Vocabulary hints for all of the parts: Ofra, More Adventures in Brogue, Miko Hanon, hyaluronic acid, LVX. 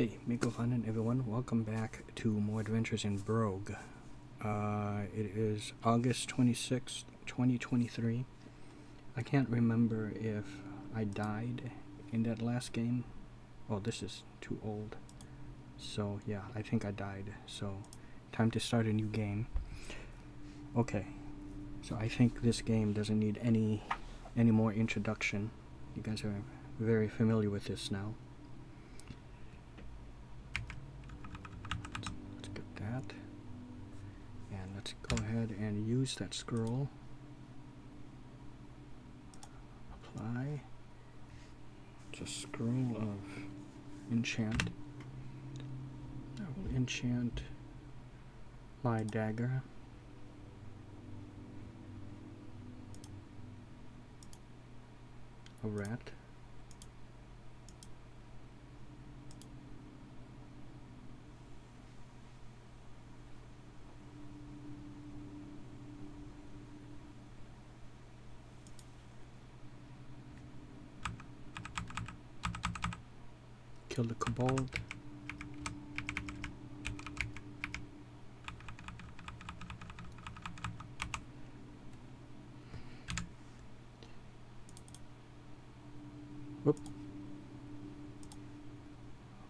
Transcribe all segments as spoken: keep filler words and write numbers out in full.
Okay, Miko Hanon, everyone, welcome back to More Adventures in Brogue. Uh, it is August twenty-sixth, twenty twenty-three. I can't remember if I died in that last game. Oh, this is too old. So, yeah, I think I died. So, time to start a new game. Okay, so I think this game doesn't need any, any more introduction. You guys are very familiar with this now. And let's go ahead and use that scroll. Apply. It's a scroll of enchant. I will enchant my dagger. A rat. Kill the kobold. Whoop.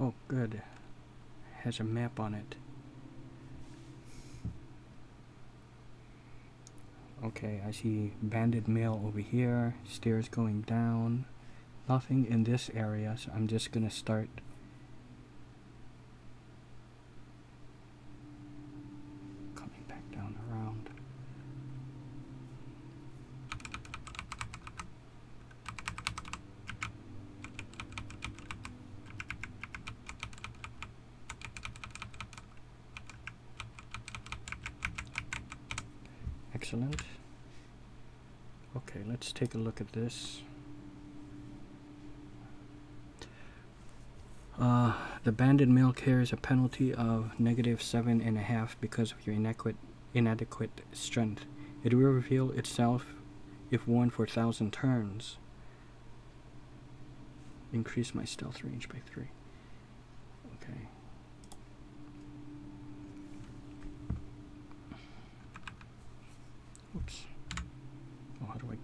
Oh, good. Has a map on it. Okay, I see banded mail over here. Stairs going down. Nothing in this area, so I'm just gonna start coming back down around. Excellent. Okay, let's take a look at this. Uh, the banded mail carries a penalty of negative seven and a half because of your inadequate, inadequate strength. It will reveal itself if worn for a thousand turns. Increase my stealth range by three. Okay. Oops. Oh, how do I?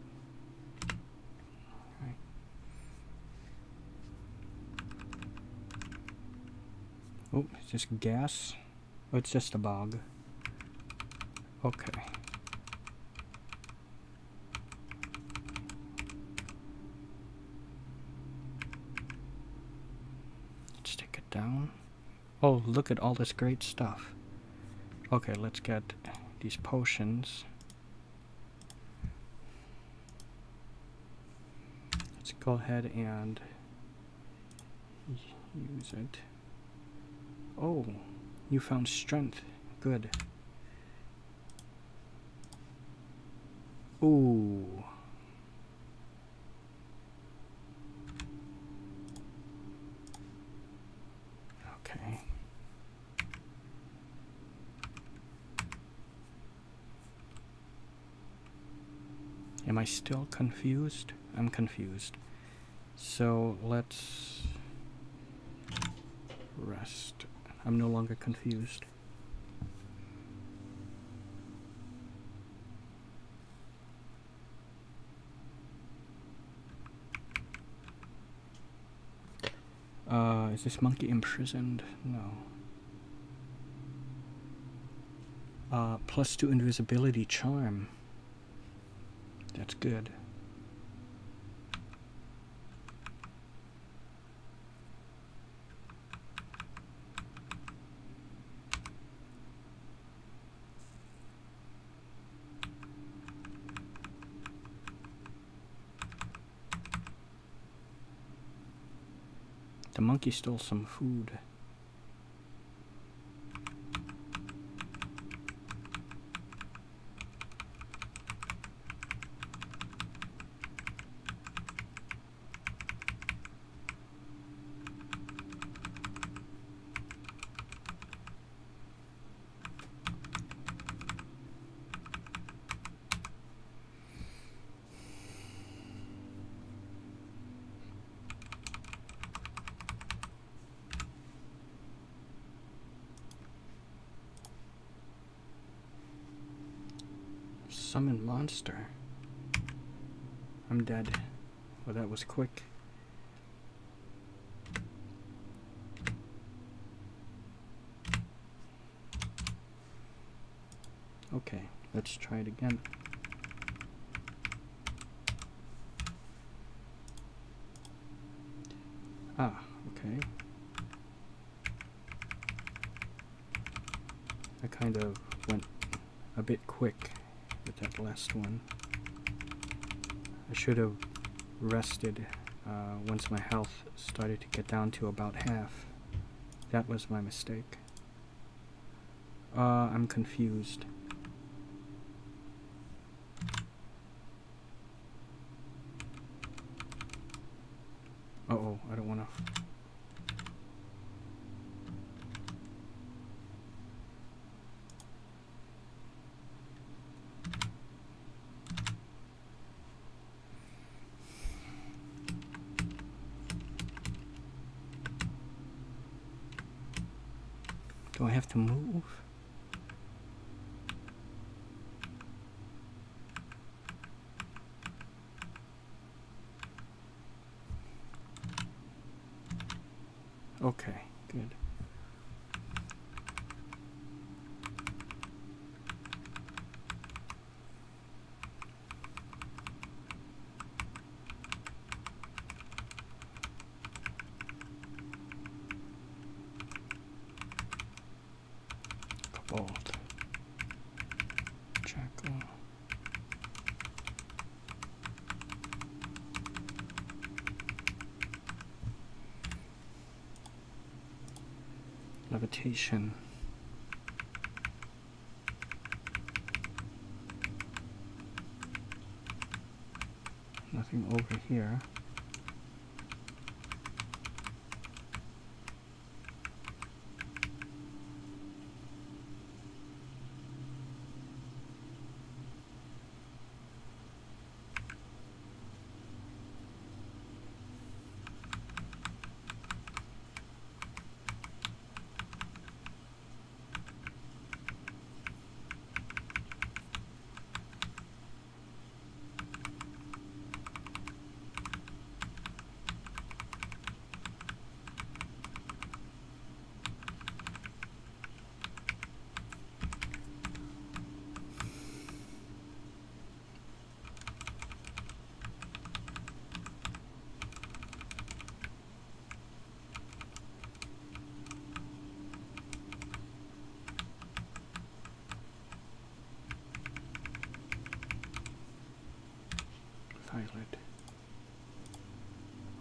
Oh, it's just gas. Oh, it's just a bog. Okay. Let's take it down. Oh, look at all this great stuff. Okay, let's get these potions. Let's go ahead and use it. Oh, you found strength. Good. Ooh. Okay. Am I still confused? I'm confused. So let's rest. I'm no longer confused. Uh, is this monkey imprisoned? No. Uh, plus two invisibility charm. That's good. The monkey stole some food. Summon monster. I'm dead. Well, that was quick. Okay, let's try it again. Ah, okay. I kind of went a bit quick with that last one. I should have rested uh, once my health started to get down to about half. That was my mistake. Uh, I'm confused. Uh-oh, I don't want to... Do I have to move? Okay, good. Bolt. Jackal. Levitation. Nothing over here.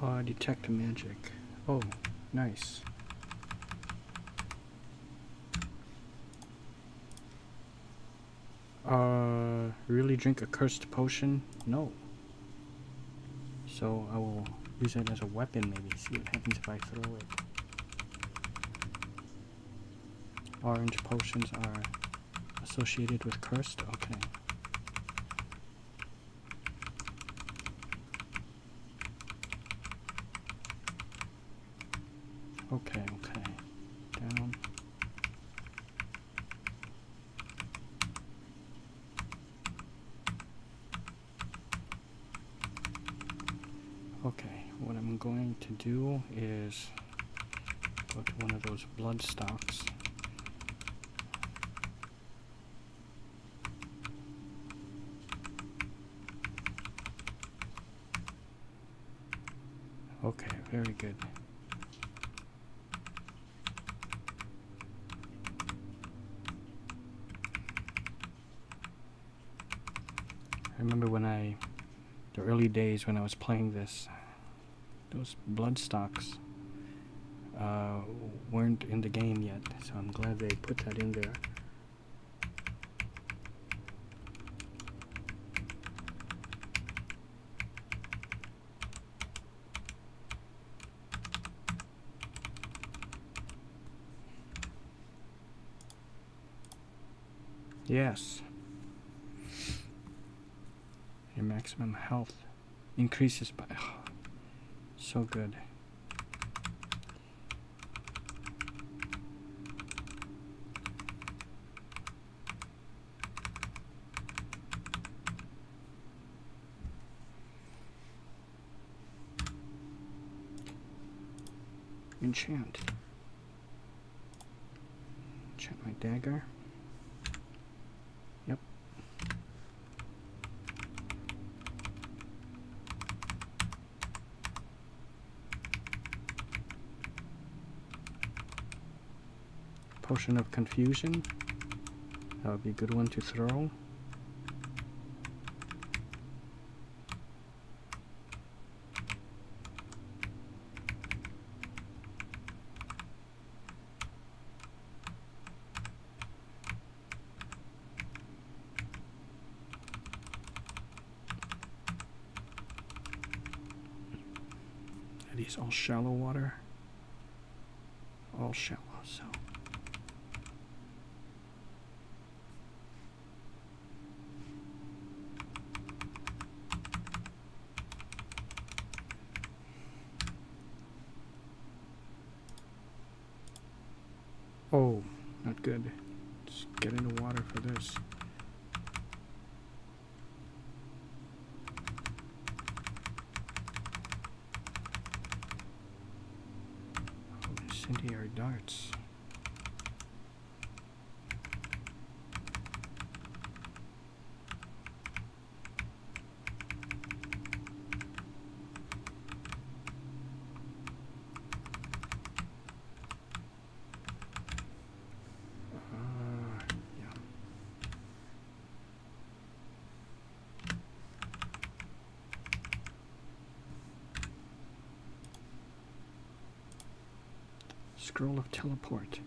Uh, detect magic. Oh, nice. Uh, really drink a cursed potion? No. So I will use it as a weapon maybe, see what happens if I throw it. Orange potions are associated with cursed? Okay. Okay, okay. Down. Okay, what I'm going to do is go to one of those blood stocks. Okay, very good. I remember when I, the early days when I was playing this, those bloodstocks uh, weren't in the game yet, so I'm glad they put that in there. Yes. Your maximum health increases by... Oh, so good. enchant. Enchant my dagger. Yep. Potion of Confusion. That would be a good one to throw. All shallow water, all shallow, so oh, not good. Just get in the water for this. Incendiary darts. Scroll of Teleport.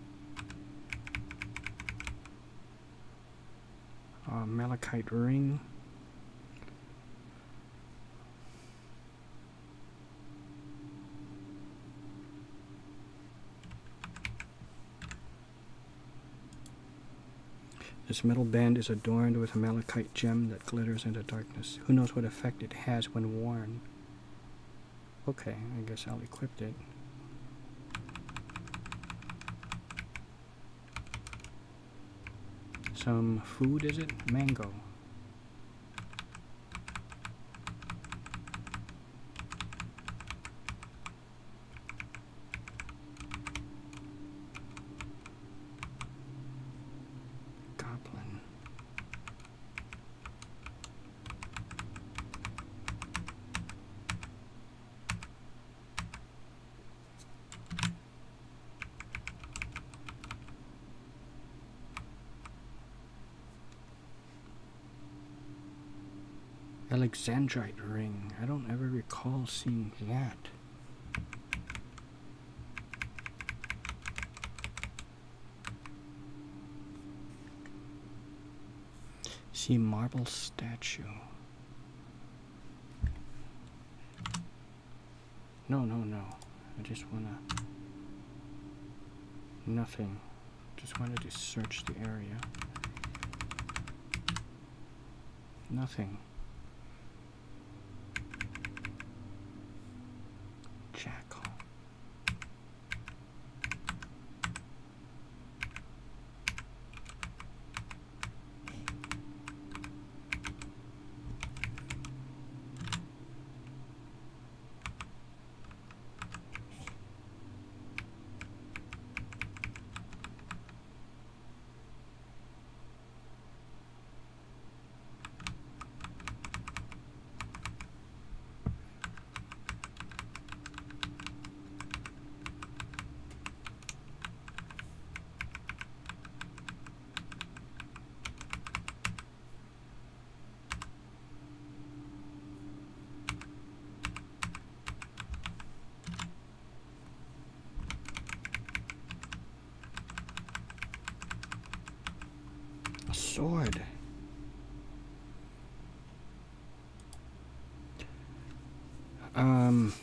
Uh, Malachite Ring. This metal band is adorned with a malachite gem that glitters in the darkness. Who knows what effect it has when worn? Okay, I guess I'll equip it. Some food, is it? Mango. Goblin. Alexandrite Ring. I don't ever recall seeing that. See marble statue. No, no, no. I just wanna... Nothing. Just wanted to search the area. Nothing. Sword. Um,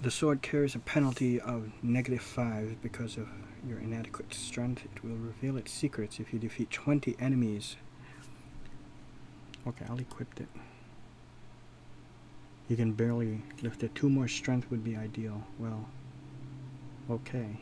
the sword carries a penalty of negative five because of your inadequate strength. It will reveal its secrets if you defeat twenty enemies. Okay, I'll equip it. You can barely lift it. Two more strength would be ideal. Well, okay.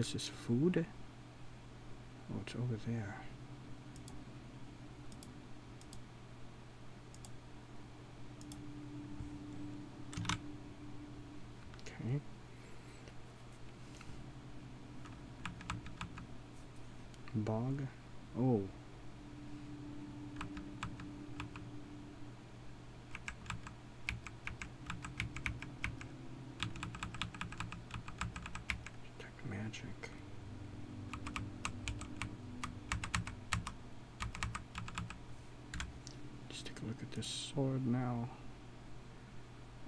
this is food. Oh, it's over there. Okay. Bog. Oh. Sword now.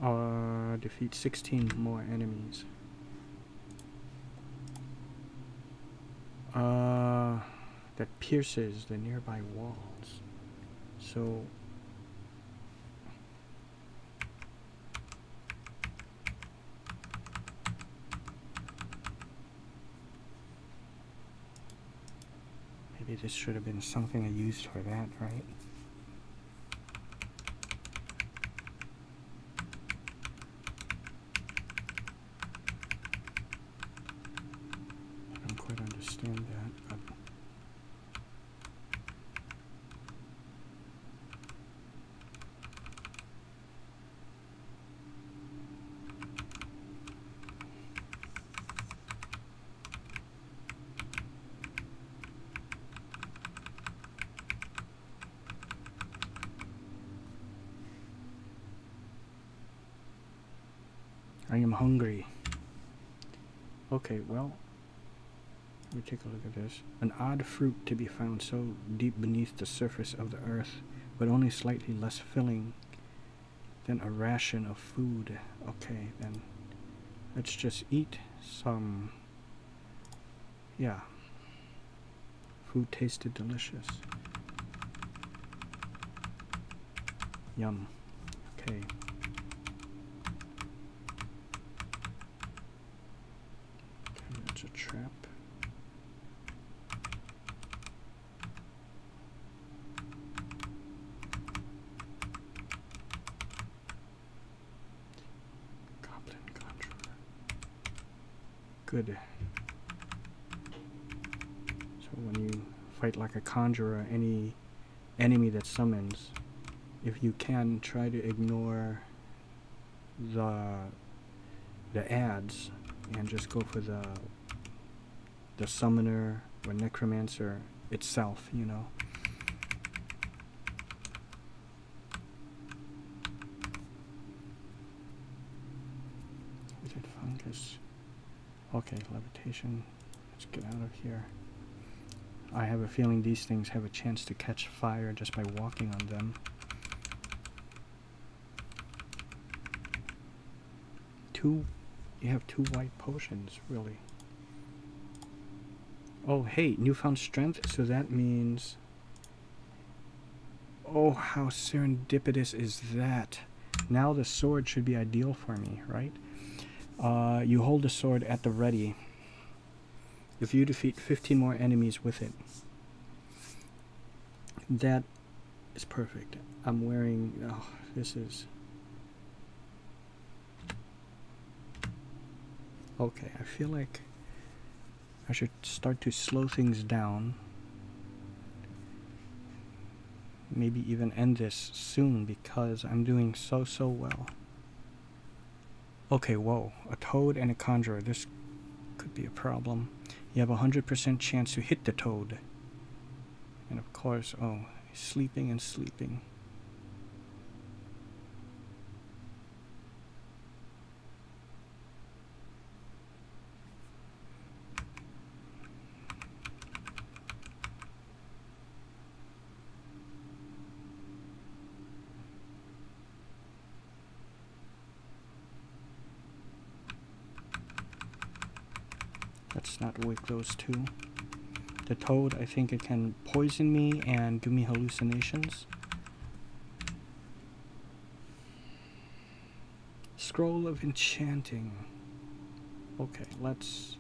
Uh, defeat sixteen more enemies. Uh, that pierces the nearby walls. So. Maybe this should have been something I used for that, right? I am hungry. Okay, well, let me take a look at this. An odd fruit to be found so deep beneath the surface of the earth, but only slightly less filling than a ration of food. Okay, then let's just eat some. Yeah. Food tasted delicious. Yum. Okay. Good. So when you fight like a conjurer, any enemy that summons, if you can, try to ignore the the ads and just go for the the summoner or necromancer itself, you know. Is it fungus? Okay, levitation. Let's get out of here. I have a feeling these things have a chance to catch fire just by walking on them. Two, you have two white potions, really. Oh, hey, newfound strength, so that means... Oh, how serendipitous is that? Now the sword should be ideal for me, right? Uh, you hold the sword at the ready if you defeat fifteen more enemies with it. That is perfect. I'm wearing... Oh, this is... Okay, I feel like I should start to slow things down. Maybe even end this soon because I'm doing so, so well. Okay, whoa, a toad and a conjurer. This could be a problem. You have a hundred percent chance to hit the toad. And of course, oh, sleeping and sleeping. Not wake those two. The toad, I think it can poison me and give me hallucinations. Scroll of enchanting. Okay, let's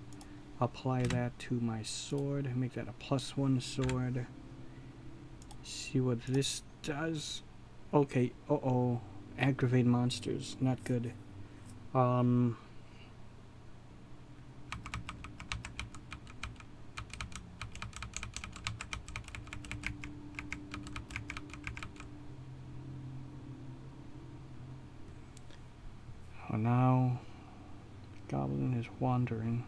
apply that to my sword. Make that a plus one sword. See what this does. Okay, uh-oh. Aggravate monsters. Not good. Um... For now, the goblin is wandering.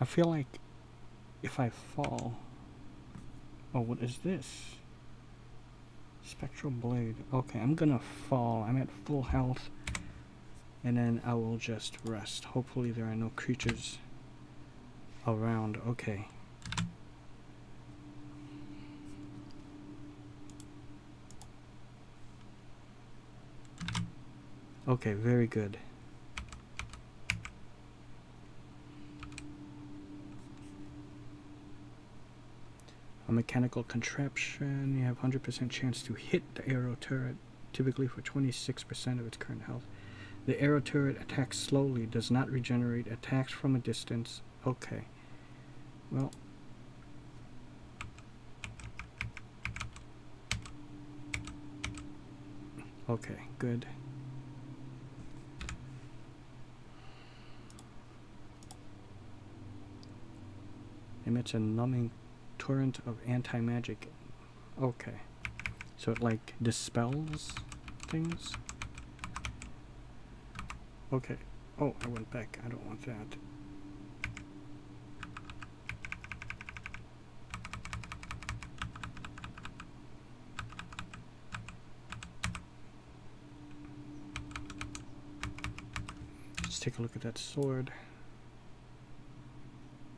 I feel like if I fall... Oh, what is this? Spectral blade. Okay, I'm gonna fall. I'm at full health. And then I will just rest. Hopefully there are no creatures around. Okay. Okay, very good. A mechanical contraption. You have one hundred percent chance to hit the arrow turret, typically for twenty-six percent of its current health. The arrow turret attacks slowly, does not regenerate, attacks from a distance. Okay. Well. Okay, good. Emits a numbing torrent of anti-magic. Okay. So it like dispels things? Okay. Oh, I went back. I don't want that. Let's take a look at that sword.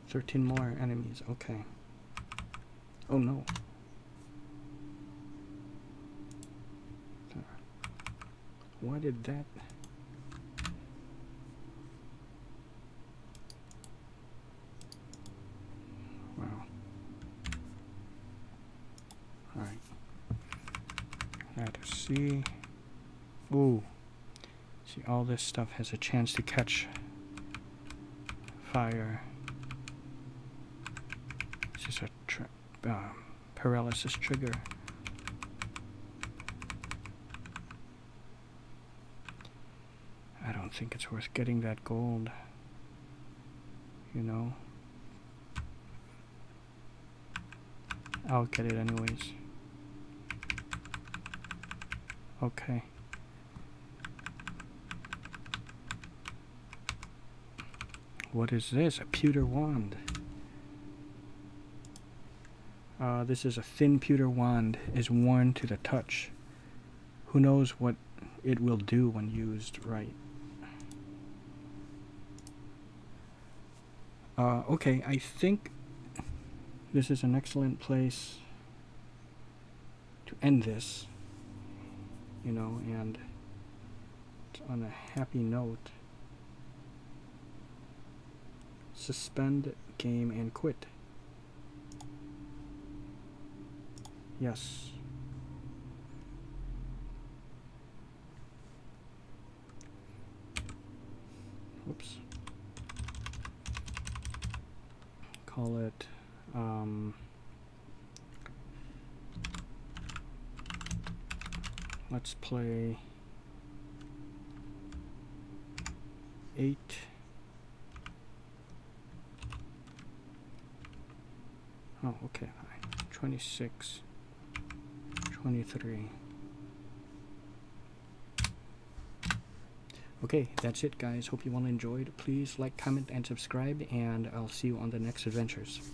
thirteen more enemies. Okay. Oh no. Why did that... See, ooh, see, all this stuff has a chance to catch fire. This is a tra uh, paralysis trigger. I don't think it's worth getting that gold, you know. I'll get it anyways. Okay. What is this? A pewter wand. Uh, this is a thin pewter wand. Is worn to the touch. Who knows what it will do when used right. Uh, okay, I think this is an excellent place to end this. You know, and on a happy note, suspend game and quit. Yes. Whoops. Call it, um, let's play eight oh okay twenty-six twenty-three. Okay, that's it guys. Hope you all enjoyed. Please like, comment, and subscribe, and I'll see you on the next adventures.